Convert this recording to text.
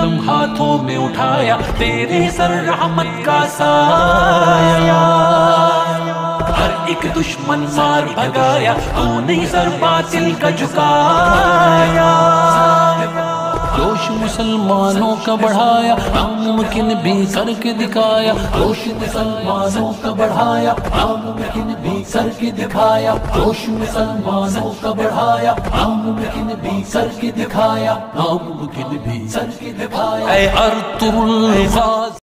कलम हाथों में उठाया, तेरे सर रहमत का साया। हर एक दुश्मन मार भगाया, तूने सर बातिल का झुकाया। जोश मुसलमानों का बढ़ाया, नामुमकिन भी करके दिखाया। जोश मुसलमानों का बढ़ाया, नामुमकिन भी करके दिखाया। जोश मुसलमानों का बढ़ाया, नामुमकिन भी करके दिखाया। नामुमकिन भी करके दिखाया। अर्तुरुल